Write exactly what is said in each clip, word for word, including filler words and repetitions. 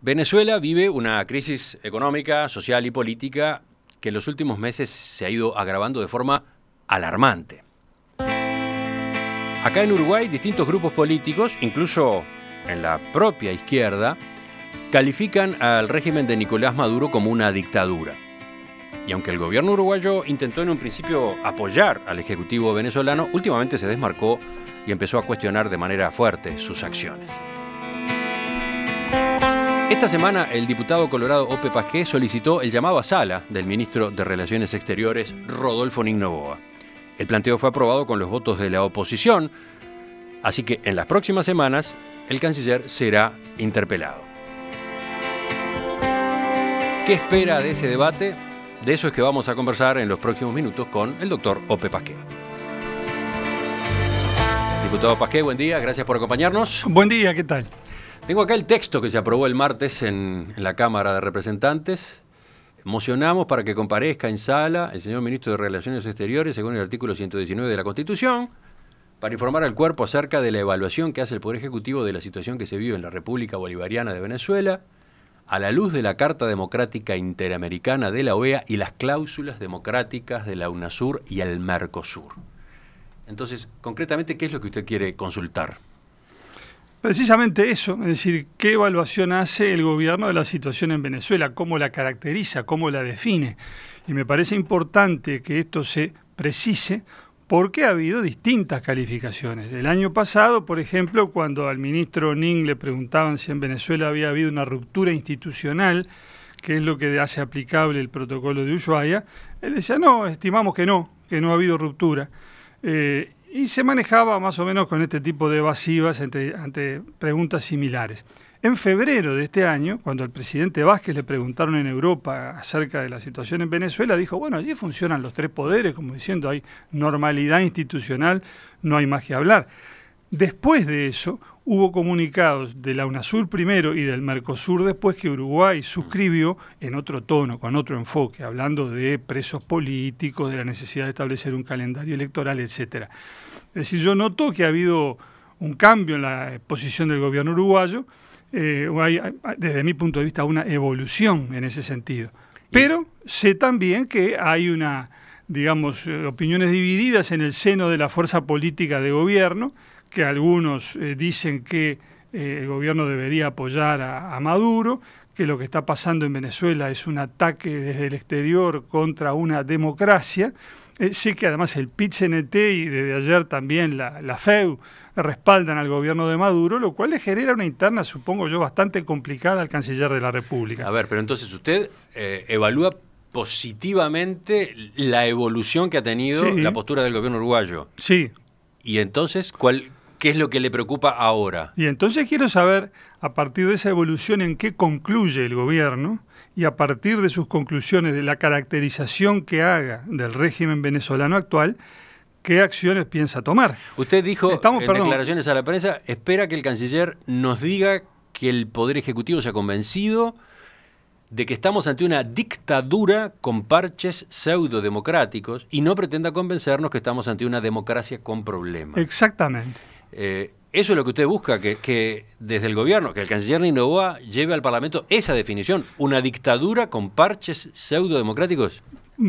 Venezuela vive una crisis económica, social y política que en los últimos meses se ha ido agravando de forma alarmante. Acá en Uruguay, distintos grupos políticos, incluso en la propia izquierda, califican al régimen de Nicolás Maduro como una dictadura. Y aunque el gobierno uruguayo intentó en un principio apoyar al ejecutivo venezolano, últimamente se desmarcó y empezó a cuestionar de manera fuerte sus acciones. Esta semana el diputado colorado Ope Pasquet solicitó el llamado a sala del ministro de Relaciones Exteriores Rodolfo Nin Novoa. El planteo fue aprobado con los votos de la oposición, así que en las próximas semanas el canciller será interpelado. ¿Qué espera de ese debate? De eso es que vamos a conversar en los próximos minutos con el doctor Ope Pasquet. Diputado Pasquet, buen día, gracias por acompañarnos. Buen día, ¿qué tal? Tengo acá el texto que se aprobó el martes en, en la Cámara de Representantes. Mocionamos para que comparezca en sala el señor ministro de Relaciones Exteriores, según el artículo ciento diecinueve de la Constitución, para informar al cuerpo acerca de la evaluación que hace el Poder Ejecutivo de la situación que se vive en la República Bolivariana de Venezuela, a la luz de la Carta Democrática Interamericana de la O E A y las cláusulas democráticas de la UNASUR y el MERCOSUR. Entonces, concretamente, ¿qué es lo que usted quiere consultar? Precisamente eso, es decir, qué evaluación hace el gobierno de la situación en Venezuela, cómo la caracteriza, cómo la define. Y me parece importante que esto se precise porque ha habido distintas calificaciones. El año pasado, por ejemplo, cuando al ministro Nin le preguntaban si en Venezuela había habido una ruptura institucional, que es lo que hace aplicable el protocolo de Ushuaia, él decía, no, estimamos que no, que no ha habido ruptura. Eh, Y se manejaba más o menos con este tipo de evasivas ante, ante preguntas similares. En febrero de este año, cuando al presidente Vázquez le preguntaron en Europa acerca de la situación en Venezuela, dijo, bueno, allí funcionan los tres poderes, como diciendo, hay normalidad institucional, no hay más que hablar. Después de eso, hubo comunicados de la UNASUR primero y del MERCOSUR después que Uruguay suscribió en otro tono, con otro enfoque, hablando de presos políticos, de la necesidad de establecer un calendario electoral, etcétera. Es decir, yo noto que ha habido un cambio en la posición del gobierno uruguayo, eh, hay, desde mi punto de vista, una evolución en ese sentido. Pero sé también que hay una, digamos, opiniones divididas en el seno de la fuerza política de gobierno, que algunos eh, dicen que eh, el gobierno debería apoyar a, a Maduro, que lo que está pasando en Venezuela es un ataque desde el exterior contra una democracia. Eh, sé que además el P I T C N T y desde ayer también la, la F E U respaldan al gobierno de Maduro, lo cual le genera una interna, supongo yo, bastante complicada al canciller de la República. A ver, pero entonces usted eh, evalúa positivamente la evolución que ha tenido sí. la postura del gobierno uruguayo. Sí. Y entonces, ¿cuál... ¿qué es lo que le preocupa ahora? Y entonces quiero saber, a partir de esa evolución, en qué concluye el gobierno y a partir de sus conclusiones, de la caracterización que haga del régimen venezolano actual, ¿qué acciones piensa tomar? Usted dijo Estamos, en perdón, declaraciones a la prensa, espera que el canciller nos diga que el Poder Ejecutivo se ha convencido de que estamos ante una dictadura con parches pseudo-democráticos y no pretenda convencernos que estamos ante una democracia con problemas. Exactamente. Eh, eso es lo que usted busca, que, que desde el gobierno, que el canciller Nin Novoa lleve al Parlamento esa definición, una dictadura con parches pseudo-democráticos.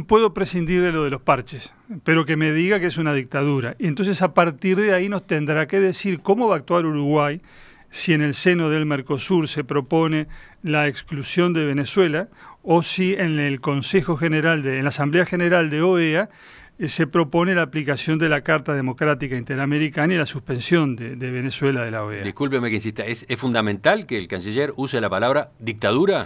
Puedo prescindir de lo de los parches, pero que me diga que es una dictadura. Y entonces a partir de ahí nos tendrá que decir cómo va a actuar Uruguay si en el seno del MERCOSUR se propone la exclusión de Venezuela o si en el Consejo General, de, en la Asamblea General de O E A se propone la aplicación de la Carta Democrática Interamericana y la suspensión de, de Venezuela de la O E A. Discúlpeme que insista, ¿es, es fundamental que el canciller use la palabra dictadura?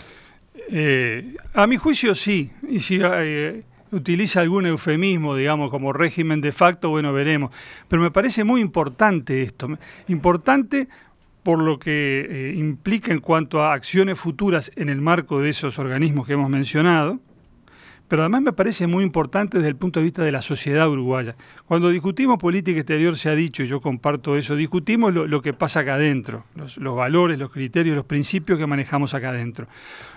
Eh, a mi juicio sí, y si eh, utiliza algún eufemismo, digamos, como régimen de facto, bueno, veremos. Pero me parece muy importante esto, importante por lo que eh, implica en cuanto a acciones futuras en el marco de esos organismos que hemos mencionado, pero además me parece muy importante desde el punto de vista de la sociedad uruguaya. Cuando discutimos política exterior se ha dicho, y yo comparto eso, discutimos lo, lo que pasa acá adentro, los, los valores, los criterios, los principios que manejamos acá adentro.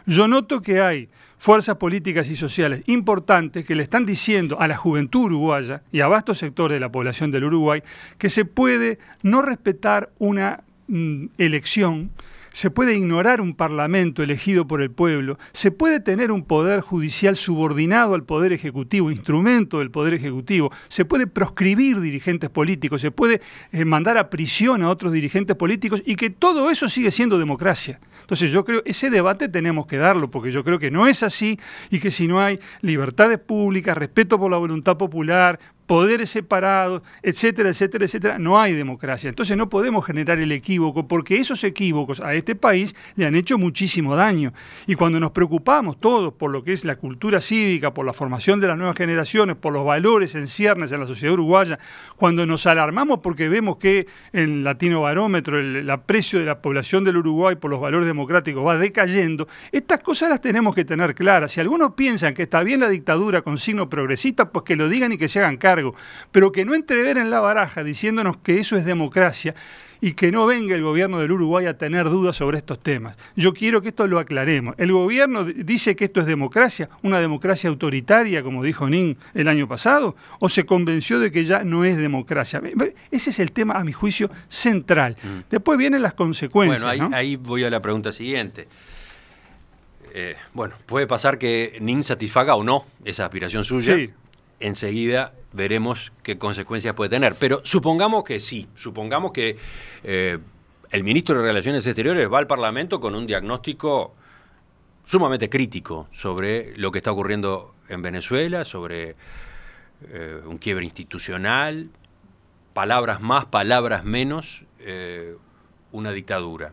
Yo noto que hay fuerzas políticas y sociales importantes que le están diciendo a la juventud uruguaya y a vastos sectores de la población del Uruguay que se puede no respetar una mm, elección, se puede ignorar un parlamento elegido por el pueblo, se puede tener un poder judicial subordinado al poder ejecutivo, instrumento del poder ejecutivo, se puede proscribir dirigentes políticos, se puede eh, mandar a prisión a otros dirigentes políticos, y que todo eso sigue siendo democracia. Entonces yo creo que ese debate tenemos que darlo, porque yo creo que no es así, y que si no hay libertades públicas, respeto por la voluntad popular, poderes separados, etcétera, etcétera, etcétera, no hay democracia. Entonces no podemos generar el equívoco, porque esos equívocos a este país le han hecho muchísimo daño. Y cuando nos preocupamos todos por lo que es la cultura cívica, por la formación de las nuevas generaciones, por los valores en ciernes en la sociedad uruguaya, cuando nos alarmamos porque vemos que el Latino Barómetro, el, el aprecio de la población del Uruguay por los valores democráticos va decayendo, estas cosas las tenemos que tener claras. Si algunos piensan que está bien la dictadura con signo progresista, pues que lo digan y que se hagan cargo, pero que no entreveren la baraja diciéndonos que eso es democracia y que no venga el gobierno del Uruguay a tener dudas sobre estos temas. Yo quiero que esto lo aclaremos. El gobierno dice que esto es democracia, una democracia autoritaria, como dijo Nin el año pasado, o se convenció de que ya no es democracia. Ese es el tema, a mi juicio, central. Mm. Después vienen las consecuencias. Bueno, ahí, ¿no? Ahí voy a la pregunta siguiente. Eh, bueno, puede pasar que Nin satisfaga o no esa aspiración suya. Sí. Enseguida veremos qué consecuencias puede tener. Pero supongamos que sí, supongamos que eh, el ministro de Relaciones Exteriores va al Parlamento con un diagnóstico sumamente crítico sobre lo que está ocurriendo en Venezuela, sobre eh, un quiebre institucional, palabras más, palabras menos, eh, una dictadura.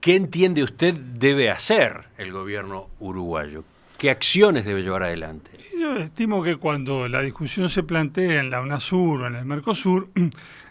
¿Qué entiende usted debe hacer el gobierno uruguayo? ¿Qué acciones debe llevar adelante? Yo estimo que cuando la discusión se plantea en la UNASUR o en el MERCOSUR,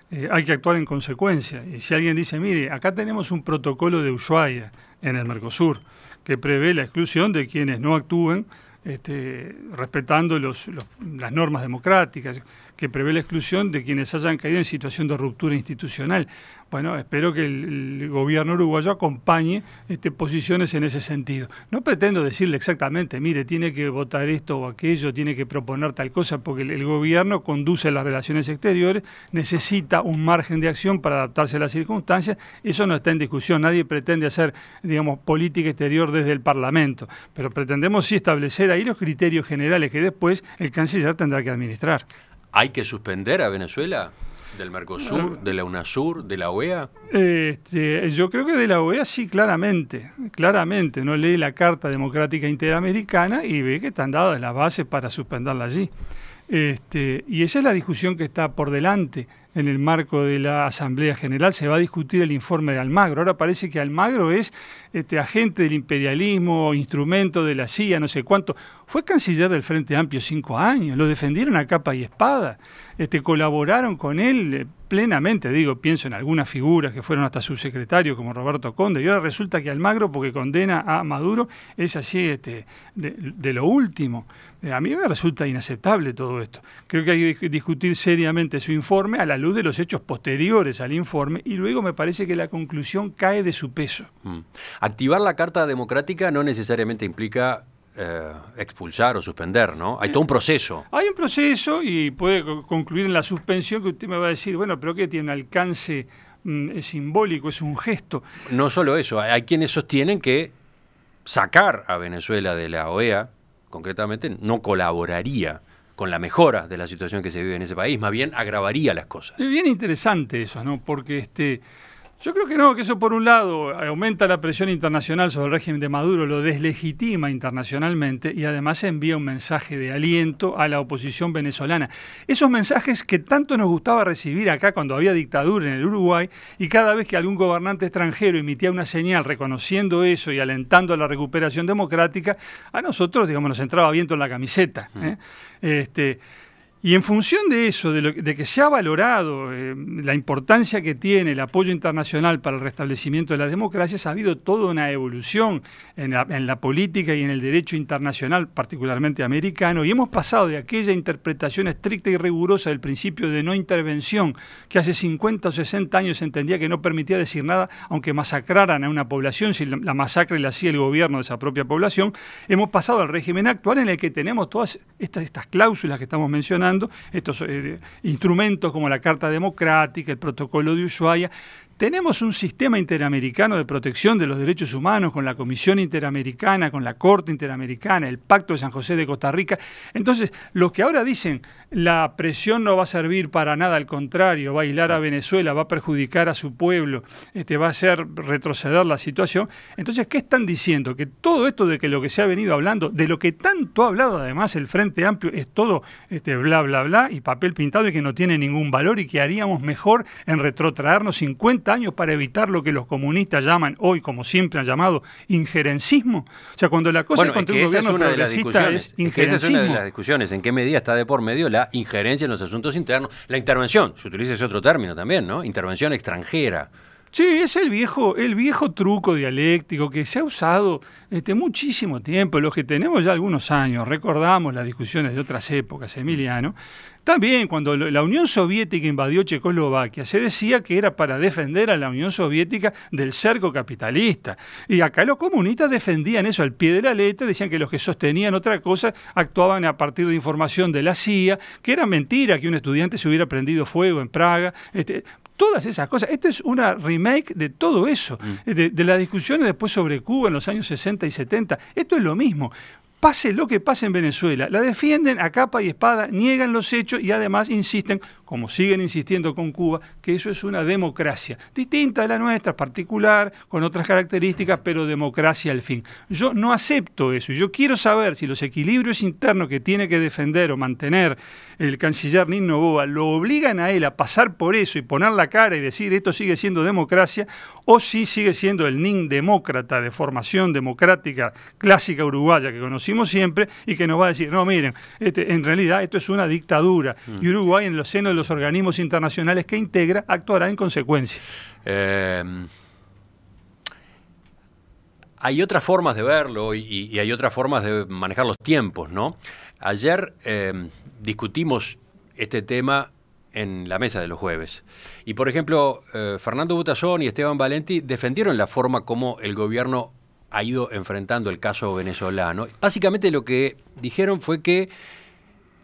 eh, hay que actuar en consecuencia. Y si alguien dice, mire, acá tenemos un protocolo de Ushuaia en el MERCOSUR que prevé la exclusión de quienes no actúen este, respetando los, los, las normas democráticas, que prevé la exclusión de quienes hayan caído en situación de ruptura institucional. Bueno, espero que el, el gobierno uruguayo acompañe este, posiciones en ese sentido. No pretendo decirle exactamente, mire, tiene que votar esto o aquello, tiene que proponer tal cosa, porque el, el gobierno conduce las relaciones exteriores, necesita un margen de acción para adaptarse a las circunstancias, eso no está en discusión, nadie pretende hacer, digamos, política exterior desde el Parlamento, pero pretendemos sí establecer ahí los criterios generales que después el canciller tendrá que administrar. ¿Hay que suspender a Venezuela? ¿Del MERCOSUR, de la UNASUR, de la O E A? Este, yo creo que de la O E A sí, claramente. Claramente, no lee la Carta Democrática Interamericana y ve que están dadas las bases para suspenderla allí. Este, y esa es la discusión que está por delante. En el marco de la Asamblea General se va a discutir el informe de Almagro. Ahora parece que Almagro es este, agente del imperialismo, instrumento de la C I A, no sé cuánto. Fue canciller del Frente Amplio cinco años, lo defendieron a capa y espada, este, colaboraron con él plenamente. Digo, pienso en algunas figuras que fueron hasta subsecretarios, como Roberto Conde, y ahora resulta que Almagro, porque condena a Maduro, es así este, de, de lo último. A mí me resulta inaceptable todo esto. Creo que hay que discutir seriamente su informe a la luz de los hechos posteriores al informe, y luego me parece que la conclusión cae de su peso. Mm. Activar la Carta Democrática no necesariamente implica eh, expulsar o suspender, ¿no? Hay eh, todo un proceso. Hay un proceso y puede concluir en la suspensión, que usted me va a decir, bueno, pero que tiene un alcance mm, simbólico, es un gesto. No solo eso, hay quienes sostienen que sacar a Venezuela de la O E A, concretamente, no colaboraría con la mejora de la situación que se vive en ese país, más bien agravaría las cosas. Es bien interesante eso, ¿no? Porque este, yo creo que no, que eso por un lado aumenta la presión internacional sobre el régimen de Maduro, lo deslegitima internacionalmente y además envía un mensaje de aliento a la oposición venezolana. Esos mensajes que tanto nos gustaba recibir acá cuando había dictadura en el Uruguay, y cada vez que algún gobernante extranjero emitía una señal reconociendo eso y alentando la recuperación democrática, a nosotros, digamos, nos entraba viento en la camiseta, ¿eh? Mm. Este, y en función de eso, de, lo, de que se ha valorado eh, la importancia que tiene el apoyo internacional para el restablecimiento de las democracias, ha habido toda una evolución en la, en la política y en el derecho internacional, particularmente americano, y hemos pasado de aquella interpretación estricta y rigurosa del principio de no intervención, que hace cincuenta o sesenta años entendía que no permitía decir nada, aunque masacraran a una población, si la, la masacre la hacía el gobierno de esa propia población. Hemos pasado al régimen actual, en el que tenemos todas estas, estas cláusulas que estamos mencionando, estos eh, instrumentos como la Carta Democrática, el Protocolo de Ushuaia, Tenemos un sistema interamericano de protección de los derechos humanos con la Comisión Interamericana, con la Corte Interamericana, el Pacto de San José de Costa Rica. Entonces, los que ahora dicen la presión no va a servir para nada, al contrario, va a aislar a Venezuela, va a perjudicar a su pueblo, este, va a hacer retroceder la situación. Entonces, ¿qué están diciendo? Que todo esto de que lo que se ha venido hablando, de lo que tanto ha hablado además el Frente Amplio, es todo este, bla, bla, bla y papel pintado y que no tiene ningún valor y que haríamos mejor en retrotraernos cincuenta años para evitar lo que los comunistas llaman hoy, como siempre han llamado, injerencismo. O sea, cuando la cosa bueno, es contra es que un gobierno es progresista es injerencismo. Es que esa es una de las discusiones, en qué medida está de por medio la injerencia en los asuntos internos, la intervención, se utiliza ese otro término también, ¿no? Intervención extranjera. Sí, es el viejo, el viejo truco dialéctico que se ha usado este, muchísimo tiempo. Los que tenemos ya algunos años, recordamos las discusiones de otras épocas, Emiliano. También cuando la Unión Soviética invadió Checoslovaquia, se decía que era para defender a la Unión Soviética del cerco capitalista. Y acá los comunistas defendían eso al pie de la letra, decían que los que sostenían otra cosa actuaban a partir de información de la C I A, que era mentira que un estudiante se hubiera prendido fuego en Praga. Este, Todas esas cosas. Esto es una remake de todo eso, de, de las discusiones después sobre Cuba en los años sesenta y setenta. Esto es lo mismo. Pase lo que pase en Venezuela, la defienden a capa y espada, niegan los hechos y además insisten, como siguen insistiendo con Cuba, que eso es una democracia, distinta de la nuestra, particular, con otras características, pero democracia al fin. Yo no acepto eso, yo quiero saber si los equilibrios internos que tiene que defender o mantener el canciller Nin Novoa lo obligan a él a pasar por eso y poner la cara y decir esto sigue siendo democracia, o si sigue siendo el Nin demócrata de formación democrática clásica uruguaya que conocimos siempre y que nos va a decir, no, miren, este, en realidad esto es una dictadura mm. y Uruguay en los senos de los organismos internacionales que integra actuará en consecuencia. Eh, hay otras formas de verlo y, y hay otras formas de manejar los tiempos, ¿no? Ayer eh, discutimos este tema en la mesa de los jueves y, por ejemplo, eh, Fernando Butazón y Esteban Valenti defendieron la forma como el gobierno ha ido enfrentando el caso venezolano. Básicamente lo que dijeron fue que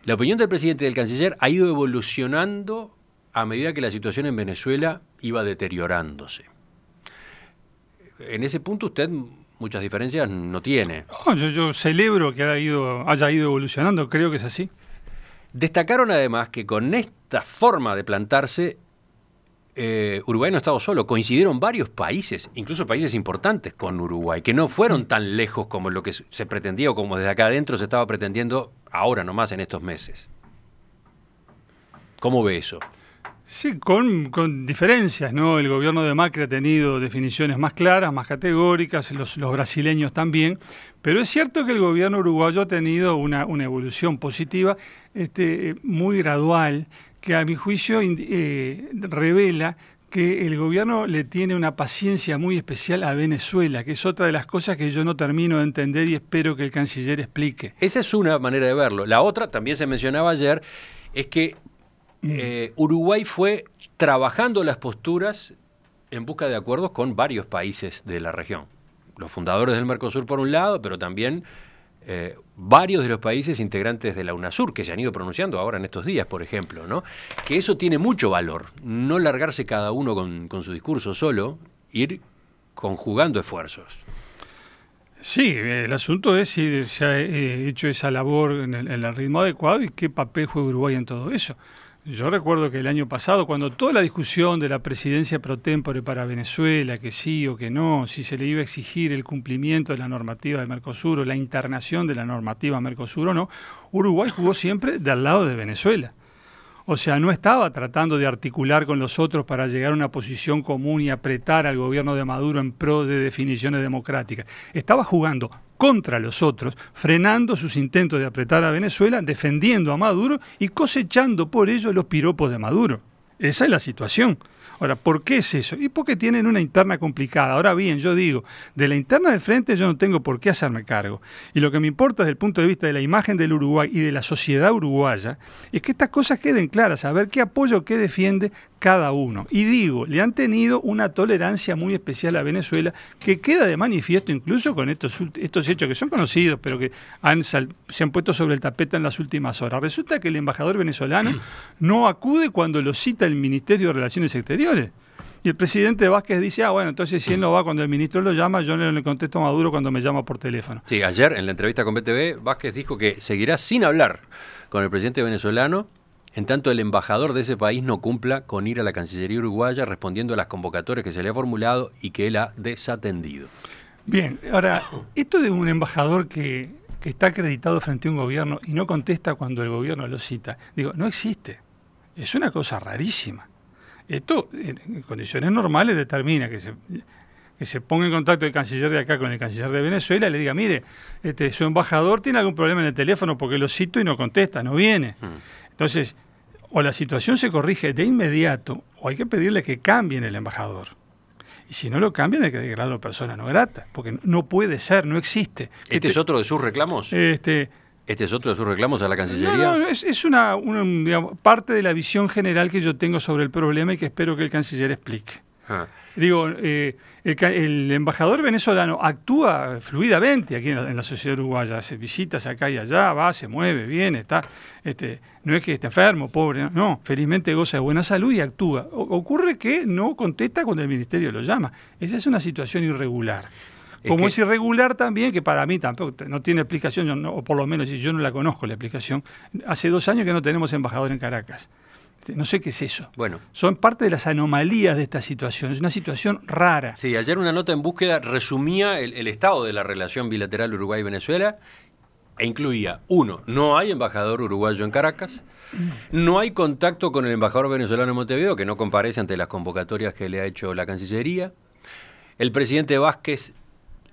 la opinión del presidente y del canciller ha ido evolucionando a medida que la situación en Venezuela iba deteriorándose. En ese punto usted muchas diferencias no tiene. No, yo, yo celebro que haya ido, haya ido evolucionando, creo que es así. Destacaron además que con esta forma de plantarse Eh, Uruguay no ha estado solo, coincidieron varios países, incluso países importantes con Uruguay, que no fueron tan lejos como lo que se pretendía o como desde acá adentro se estaba pretendiendo ahora nomás en estos meses. ¿Cómo ve eso? Sí, con, con diferencias, ¿no? El gobierno de Macri ha tenido definiciones más claras, más categóricas, los, los brasileños también, pero es cierto que el gobierno uruguayo ha tenido una, una evolución positiva, este, muy gradual, que a mi juicio eh, revela que el gobierno le tiene una paciencia muy especial a Venezuela, que es otra de las cosas que yo no termino de entender y espero que el canciller explique. Esa es una manera de verlo. La otra, también se mencionaba ayer, es que Eh, Uruguay fue trabajando las posturas en busca de acuerdos con varios países de la región. Los fundadores del MERCOSUR por un lado, pero también eh, varios de los países integrantes de la UNASUR que se han ido pronunciando ahora en estos días, por ejemplo, ¿no? Que eso tiene mucho valor, no largarse cada uno con, con su discurso solo, ir conjugando esfuerzos. Sí, el asunto es si se ha hecho esa labor en el, en el ritmo adecuado y qué papel juega Uruguay en todo eso. Yo recuerdo que el año pasado, cuando toda la discusión de la presidencia pro tempore para Venezuela, que sí o que no, si se le iba a exigir el cumplimiento de la normativa de Mercosur o la internación de la normativa Mercosur o no, Uruguay jugó siempre del lado de Venezuela. O sea, no estaba tratando de articular con los otros para llegar a una posición común y apretar al gobierno de Maduro en pro de definiciones democráticas. Estaba jugando contra los otros, frenando sus intentos de apretar a Venezuela, defendiendo a Maduro y cosechando por ello los piropos de Maduro. Esa es la situación. Ahora, ¿por qué es eso? Y porque tienen una interna complicada. Ahora bien, yo digo, de la interna del frente yo no tengo por qué hacerme cargo. Y lo que me importa desde el punto de vista de la imagen del Uruguay y de la sociedad uruguaya es que estas cosas queden claras, a ver qué apoyo, qué defiende cada uno. Y digo, le han tenido una tolerancia muy especial a Venezuela que queda de manifiesto incluso con estos, estos hechos que son conocidos, pero que han sal, se han puesto sobre el tapete en las últimas horas. Resulta que el embajador venezolano no acude cuando lo cita el Ministerio de Relaciones Exteriores. Y el presidente Vázquez dice, ah, bueno, entonces si él no va cuando el ministro lo llama, yo no le contesto a Maduro cuando me llama por teléfono. Sí, ayer en la entrevista con B T V, Vázquez dijo que seguirá sin hablar con el presidente venezolano en tanto el embajador de ese país no cumpla con ir a la Cancillería uruguaya respondiendo a las convocatorias que se le ha formulado y que él ha desatendido. Bien, ahora, esto de un embajador que, que está acreditado frente a un gobierno y no contesta cuando el gobierno lo cita, digo, no existe. Es una cosa rarísima. Esto, en condiciones normales, determina que se, que se ponga en contacto el canciller de acá con el canciller de Venezuela y le diga, mire, este, su embajador tiene algún problema en el teléfono porque lo cito y no contesta, no viene. Mm. Entonces, o la situación se corrige de inmediato o hay que pedirle que cambien el embajador. Y si no lo cambian, hay que declararlo persona no grata, porque no puede ser, no existe. ¿Este, este es otro de sus reclamos? Este... ¿Este es otro de sus reclamos a la Cancillería? No, no, es, es una, una digamos, parte de la visión general que yo tengo sobre el problema y que espero que el canciller explique. Ah. Digo, eh, el, el embajador venezolano actúa fluidamente aquí en la, en la sociedad uruguaya, hace visitas acá y allá, va, se mueve, viene, está, este, no es que esté enfermo, pobre, no, no, felizmente goza de buena salud y actúa. O, ocurre que no contesta cuando el ministerio lo llama. Esa es una situación irregular. Como es, que, es irregular también, que para mí tampoco no tiene explicación, yo no, o por lo menos yo no la conozco la explicación. Hace dos años que no tenemos embajador en Caracas. No sé qué es eso. Bueno, son parte de las anomalías de esta situación. Es una situación rara. Sí, ayer una nota en Búsqueda resumía el, el estado de la relación bilateral Uruguay-Venezuela e incluía, uno, no hay embajador uruguayo en Caracas, no hay contacto con el embajador venezolano en Montevideo, que no comparece ante las convocatorias que le ha hecho la Cancillería. El presidente Vázquez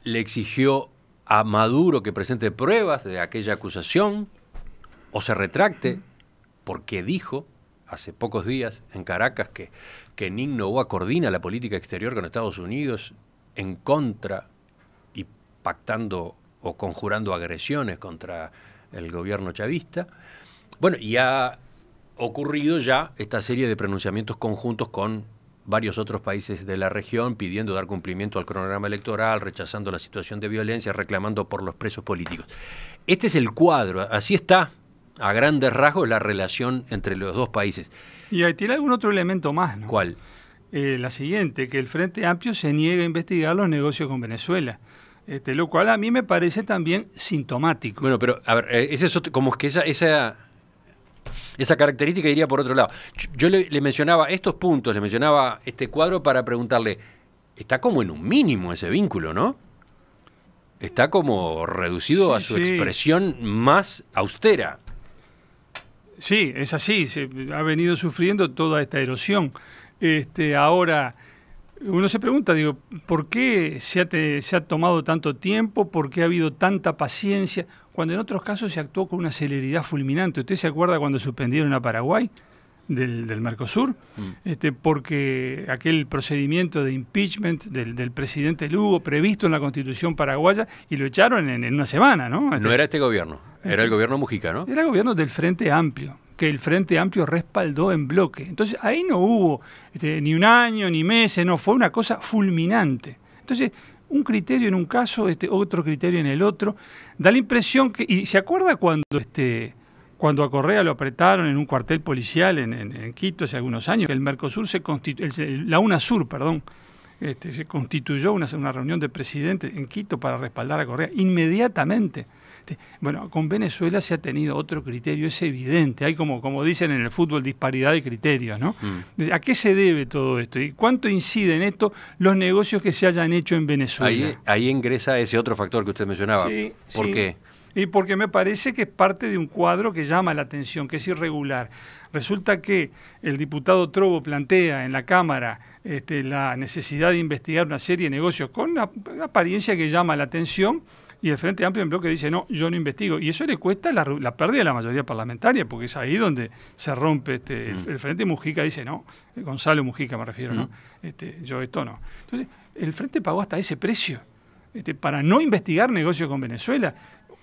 le exigió a Maduro que presente pruebas de aquella acusación o se retracte, porque dijo hace pocos días en Caracas que, que Nin Novoa coordina la política exterior con Estados Unidos en contra y pactando o conjurando agresiones contra el gobierno chavista. Bueno, y ha ocurrido ya esta serie de pronunciamientos conjuntos con varios otros países de la región pidiendo dar cumplimiento al cronograma electoral, rechazando la situación de violencia, reclamando por los presos políticos. Este es el cuadro, así está a grandes rasgos la relación entre los dos países. Y ahí tiene algún otro elemento más, ¿no? ¿Cuál? Eh, la siguiente, que el Frente Amplio se niega a investigar los negocios con Venezuela. Este, lo cual a mí me parece también sintomático. Bueno, pero a ver, ese es otro, como que esa... esa Esa característica iría por otro lado. Yo le, le mencionaba estos puntos, le mencionaba este cuadro para preguntarle, está como en un mínimo ese vínculo, ¿no? Está como reducido sí, a su sí. expresión más austera. Sí, es así, se ha venido sufriendo toda esta erosión. Este, ahora, uno se pregunta, digo, ¿por qué se ha, te, se ha tomado tanto tiempo? ¿Por qué ha habido tanta paciencia? Cuando en otros casos se actuó con una celeridad fulminante. ¿Usted se acuerda cuando suspendieron a Paraguay del, del MERCOSUR? Mm. Este, porque aquel procedimiento de impeachment del, del presidente Lugo previsto en la Constitución paraguaya y lo echaron en, en una semana, ¿no? Este, no era este gobierno, era este, el gobierno Mujica, ¿no? Era el gobierno del Frente Amplio, que el Frente Amplio respaldó en bloque. Entonces ahí no hubo este, ni un año, ni meses, no, fue una cosa fulminante. Entonces, un criterio en un caso, este, otro criterio en el otro. Da la impresión que... ¿Y se acuerda cuando, este, cuando a Correa lo apretaron en un cuartel policial en, en, en Quito hace algunos años? El MERCOSUR se constituyó... La UNASUR, perdón. Este, se constituyó una, una reunión de presidentes en Quito para respaldar a Correa inmediatamente. Este, bueno, con Venezuela se ha tenido otro criterio, es evidente. Hay como, como dicen en el fútbol, disparidad de criterios, ¿no? Mm. ¿A qué se debe todo esto? ¿Y cuánto incide en esto los negocios que se hayan hecho en Venezuela? Ahí, ahí ingresa ese otro factor que usted mencionaba. Sí, ¿Por sí. qué? Y porque me parece que es parte de un cuadro que llama la atención, que es irregular. Resulta que el diputado Trobo plantea en la Cámara este, la necesidad de investigar una serie de negocios con una, una apariencia que llama la atención y el Frente Amplio en bloque dice, no, yo no investigo. Y eso le cuesta la, la pérdida de la mayoría parlamentaria, porque es ahí donde se rompe este, el, el Frente Mujica, dice, no, Gonzalo Mujica me refiero, ¿no? Este, yo esto no. Entonces, el Frente pagó hasta ese precio este, para no investigar negocios con Venezuela.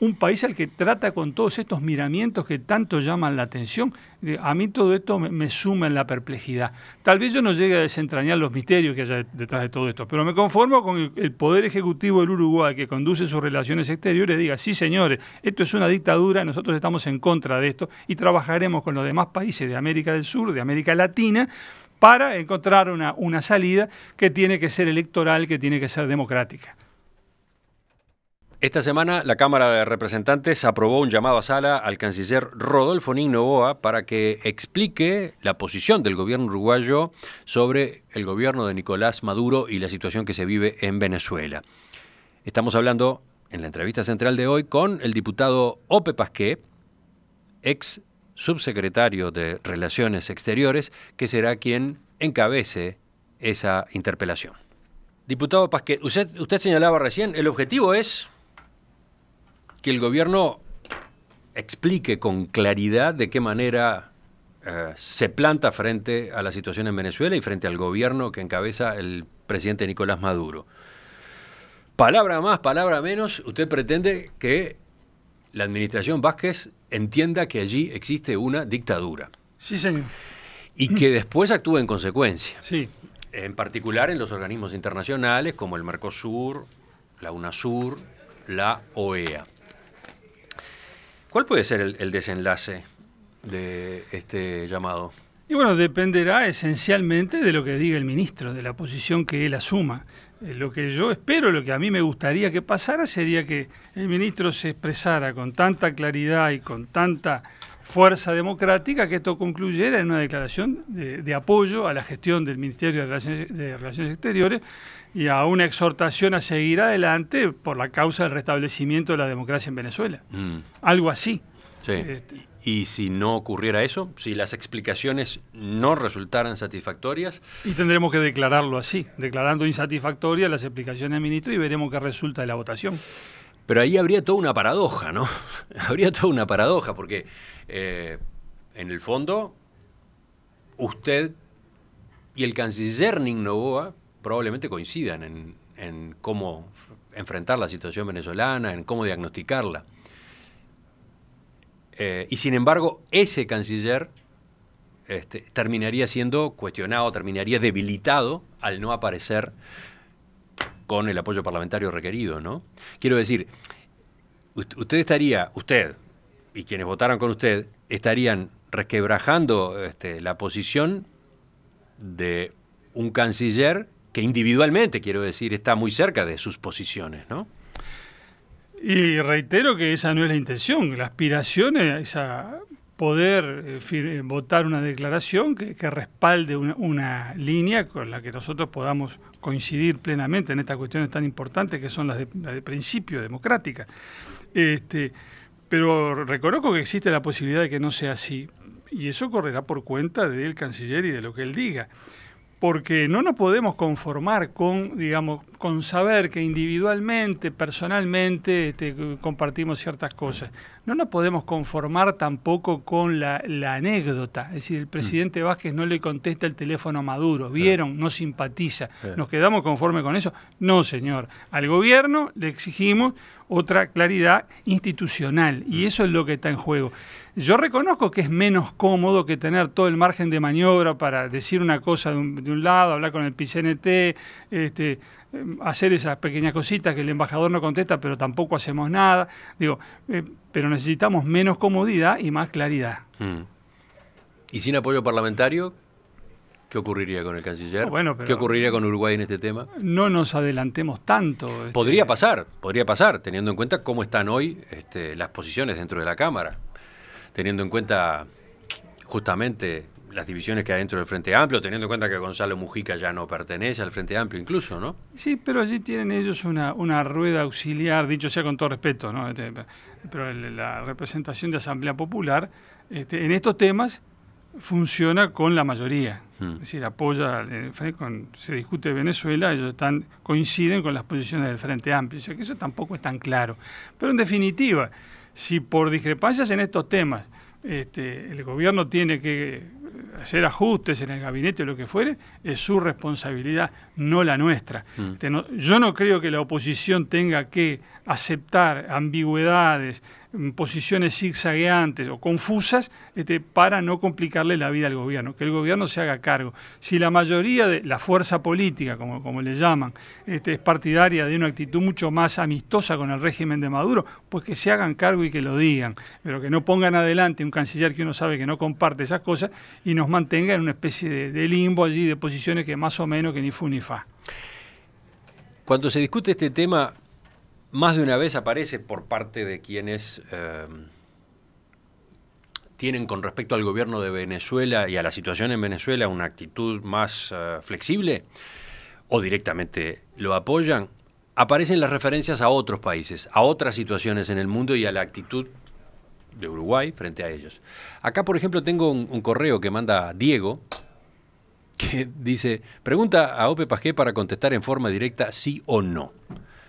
un país al que trata con todos estos miramientos que tanto llaman la atención. A mí todo esto me, me suma en la perplejidad. Tal vez yo no llegue a desentrañar los misterios que hay detrás de todo esto, pero me conformo con el, el Poder Ejecutivo del Uruguay, que conduce sus relaciones exteriores, diga, sí señores, esto es una dictadura, nosotros estamos en contra de esto y trabajaremos con los demás países de América del Sur, de América Latina, para encontrar una, una salida que tiene que ser electoral, que tiene que ser democrática. Esta semana la Cámara de Representantes aprobó un llamado a sala al canciller Rodolfo Nin Novoa para que explique la posición del gobierno uruguayo sobre el gobierno de Nicolás Maduro y la situación que se vive en Venezuela. Estamos hablando en la entrevista central de hoy con el diputado Ope Pasquet, ex subsecretario de Relaciones Exteriores, que será quien encabece esa interpelación. Diputado Pasquet, usted, usted señalaba recién, el objetivo es que el gobierno explique con claridad de qué manera eh, se planta frente a la situación en Venezuela y frente al gobierno que encabeza el presidente Nicolás Maduro. Palabra más, palabra menos, usted pretende que la administración Vázquez entienda que allí existe una dictadura. Sí, señor. Y que después actúe en consecuencia. Sí. En particular en los organismos internacionales como el MERCOSUR, la UNASUR, la O E A. ¿Cuál puede ser el, el desenlace de este llamado? Y bueno, dependerá esencialmente de lo que diga el ministro, de la posición que él asuma. Eh, lo que yo espero, lo que a mí me gustaría que pasara sería que el ministro se expresara con tanta claridad y con tanta fuerza democrática que esto concluyera en una declaración de, de apoyo a la gestión del Ministerio de Relaciones, de Relaciones Exteriores y a una exhortación a seguir adelante por la causa del restablecimiento de la democracia en Venezuela. Mm. Algo así. Sí. Este, y si no ocurriera eso, si las explicaciones no resultaran satisfactorias... Y tendremos que declararlo así, declarando insatisfactorias las explicaciones del ministro y veremos qué resulta de la votación. Pero ahí habría toda una paradoja, ¿no? Habría toda una paradoja, porque eh, en el fondo usted y el canciller Nin Novoa probablemente coincidan en, en cómo enfrentar la situación venezolana, en cómo diagnosticarla. Eh, y sin embargo, ese canciller este, terminaría siendo cuestionado, terminaría debilitado al no aparecer con el apoyo parlamentario requerido, ¿no? Quiero decir, usted estaría, usted y quienes votaron con usted, estarían resquebrajando este, la posición de un canciller que individualmente, quiero decir, está muy cerca de sus posiciones, ¿no? Y reitero que esa no es la intención, la aspiración es a poder eh, votar una declaración que, que respalde una, una línea con la que nosotros podamos coincidir plenamente en estas cuestiones tan importantes que son las de, las de principio democrática. Este, pero reconozco que existe la posibilidad de que no sea así y eso correrá por cuenta del canciller y de lo que él diga. Porque no nos podemos conformar con, digamos, con saber que individualmente, personalmente, este, compartimos ciertas cosas. No nos podemos conformar tampoco con la, la anécdota. Es decir, el presidente Vázquez no le contesta el teléfono a Maduro. ¿Vieron? No simpatiza. ¿Nos quedamos conformes con eso? No, señor. Al gobierno le exigimos otra claridad institucional y eso es lo que está en juego. Yo reconozco que es menos cómodo que tener todo el margen de maniobra para decir una cosa de un, de un lado, hablar con el P C N T, este, hacer esas pequeñas cositas que el embajador no contesta, pero tampoco hacemos nada. Digo, eh, pero necesitamos menos comodidad y más claridad. Mm. ¿Y sin apoyo parlamentario? ¿Qué ocurriría con el canciller? No, bueno, pero ¿qué ocurriría con Uruguay en este tema? No nos adelantemos tanto. Este... Podría pasar, podría pasar, teniendo en cuenta cómo están hoy este, las posiciones dentro de la Cámara, teniendo en cuenta justamente las divisiones que hay dentro del Frente Amplio, teniendo en cuenta que Gonzalo Mujica ya no pertenece al Frente Amplio incluso, ¿no? Sí, pero allí tienen ellos una, una rueda auxiliar, dicho sea con todo respeto, ¿no? Este, pero la representación de Asamblea Popular este, en estos temas funciona con la mayoría. Hmm. Es decir, apoya, eh, con, se discute Venezuela, ellos están, coinciden con las posiciones del Frente Amplio. O sea que eso tampoco es tan claro. Pero en definitiva, si por discrepancias en estos temas este, el gobierno tiene que hacer ajustes en el gabinete o lo que fuere, es su responsabilidad, no la nuestra. Mm. Este, no, yo no creo que la oposición tenga que aceptar ambigüedades, posiciones zigzagueantes o confusas este, para no complicarle la vida al gobierno, que el gobierno se haga cargo. Si la mayoría de la fuerza política, como, como le llaman, este, es partidaria de una actitud mucho más amistosa con el régimen de Maduro, pues que se hagan cargo y que lo digan, pero que no pongan adelante un canciller que uno sabe que no comparte esas cosas y nos mantenga en una especie de, de limbo allí de posiciones que más o menos que ni fu ni fa. Cuando se discute este tema, más de una vez aparece por parte de quienes eh, tienen con respecto al gobierno de Venezuela y a la situación en Venezuela una actitud más eh, flexible o directamente lo apoyan, aparecen las referencias a otros países, a otras situaciones en el mundo y a la actitud de Uruguay frente a ellos. Acá, por ejemplo, tengo un, un correo que manda Diego que dice, pregunta a Ope Pasquet para contestar en forma directa sí o no.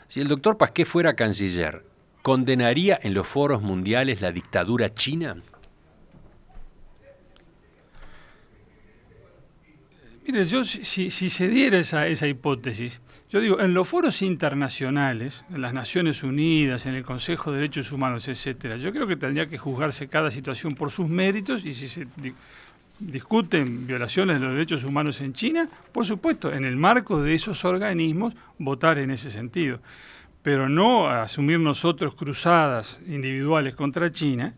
Si el doctor Pasquet fuera canciller, ¿condenaría en los foros mundiales la dictadura china? Mire, yo si, si se diera esa, esa hipótesis, yo digo, en los foros internacionales, en las Naciones Unidas, en el Consejo de Derechos Humanos, etcétera, yo creo que tendría que juzgarse cada situación por sus méritos y si se di, discuten violaciones de los derechos humanos en China, por supuesto, en el marco de esos organismos, votar en ese sentido. Pero no asumir nosotros cruzadas individuales contra China.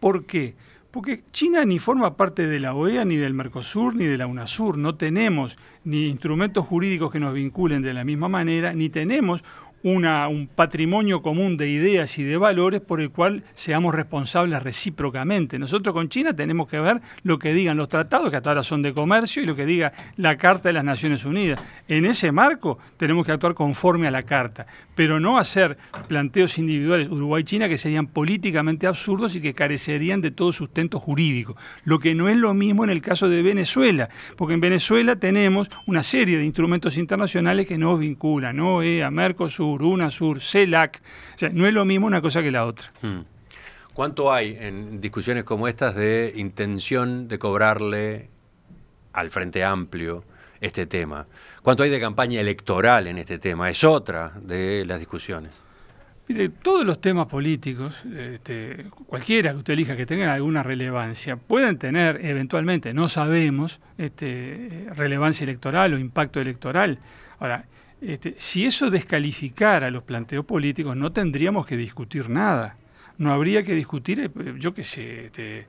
¿Por qué? Porque China ni forma parte de la O E A, ni del MERCOSUR, ni de la UNASUR. No tenemos ni instrumentos jurídicos que nos vinculen de la misma manera, ni tenemos una, un patrimonio común de ideas y de valores por el cual seamos responsables recíprocamente. Nosotros con China tenemos que ver lo que digan los tratados, que hasta ahora son de comercio, y lo que diga la Carta de las Naciones Unidas. En ese marco tenemos que actuar conforme a la Carta, pero no hacer planteos individuales Uruguay-China que serían políticamente absurdos y que carecerían de todo sustento jurídico. Lo que no es lo mismo en el caso de Venezuela, porque en Venezuela tenemos una serie de instrumentos internacionales que nos vinculan, O E A, MERCOSUR, UNASUR, CELAC. O sea, no es lo mismo una cosa que la otra. ¿Cuánto hay en discusiones como estas de intención de cobrarle al Frente Amplio este tema? ¿Cuánto hay de campaña electoral en este tema? Es otra de las discusiones. Mire, todos los temas políticos, este, cualquiera que usted elija que tengan alguna relevancia, pueden tener eventualmente, no sabemos, este, relevancia electoral o impacto electoral. Ahora, este, si eso descalificara los planteos políticos, no tendríamos que discutir nada. No habría que discutir, yo qué sé, este,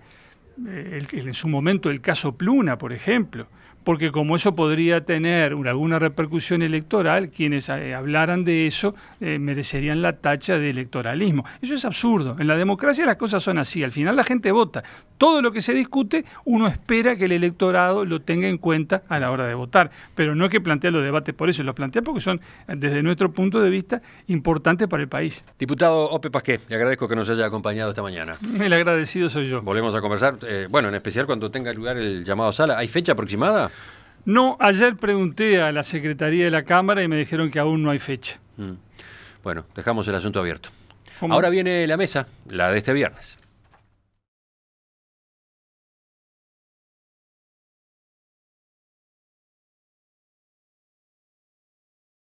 el, el, en su momento el caso Pluna, por ejemplo, porque como eso podría tener alguna repercusión electoral, quienes eh, hablaran de eso eh, merecerían la tacha de electoralismo. Eso es absurdo. En la democracia las cosas son así. Al final la gente vota. Todo lo que se discute, uno espera que el electorado lo tenga en cuenta a la hora de votar. Pero no es que plantea los debates por eso. Los plantea porque son, desde nuestro punto de vista, importantes para el país. Diputado Ope Pasquet, le agradezco que nos haya acompañado esta mañana. El agradecido soy yo. Volvemos a conversar. Eh, bueno, en especial cuando tenga lugar el llamado a sala. ¿Hay fecha aproximada? No, ayer pregunté a la Secretaría de la Cámara y me dijeron que aún no hay fecha. Mm. Bueno, dejamos el asunto abierto. ¿Cómo? Ahora viene la mesa, la de este viernes.